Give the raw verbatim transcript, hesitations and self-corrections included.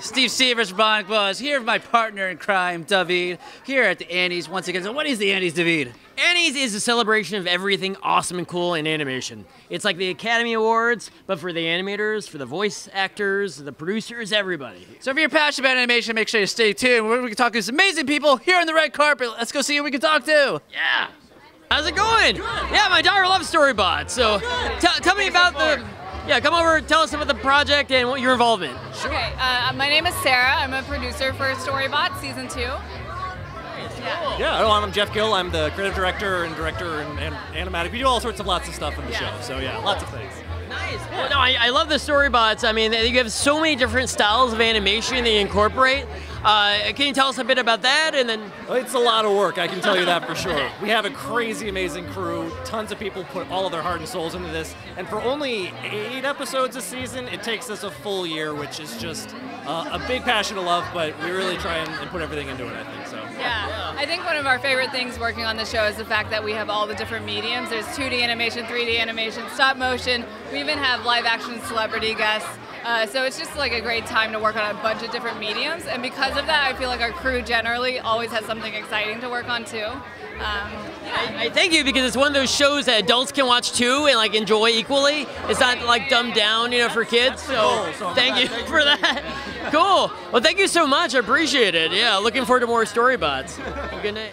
Steve Sievers from Bionic Buzz, here with my partner in crime, David, here at the Annie's once again. So what is the Annie's, David? Annie's is a celebration of everything awesome and cool in animation. It's like the Academy Awards, but for the animators, for the voice actors, the producers, everybody. So if you're passionate about animation, make sure you stay tuned. We're going to talk to some amazing people here on the red carpet. Let's go see who we can talk to. Yeah. How's it going? Good. Yeah, my daughter loves StoryBots. So tell me about the... Yeah, come over, tell us about the project and what your involvement. Sure. Okay, uh, my name is Sarah. I'm a producer for StoryBots Season two. Nice, yeah. Cool. Yeah, I'm Jeff Gill. I'm the creative director and director and, and animatic. We do all sorts of lots of stuff in the yeah. show, so yeah, lots of things. Nice. Cool. Well, no, I, I love the StoryBots. I mean, you have so many different styles of animation that you incorporate. Uh, can you tell us a bit about that? And then it's a lot of work, I can tell you that for sure. We have a crazy, amazing crew. Tons of people put all of their heart and souls into this. And for only eight episodes a season, it takes us a full year, which is just uh, a big passion to love. But we really try and, and put everything into it, I think. So yeah, I think one of our favorite things working on the show is the fact that we have all the different mediums. There's two D animation, three D animation, stop motion. We even have live-action celebrity guests. Uh, so it's just like a great time to work on a bunch of different mediums, and because of that, I feel like our crew generally always has something exciting to work on too. Um, yeah. I, I thank you, because it's one of those shows that adults can watch too and like enjoy equally. It's not like dumbed down, you know, for kids. So thank you for that. Cool. Well, thank you so much. I appreciate it. Yeah, looking forward to more StoryBots. Good night.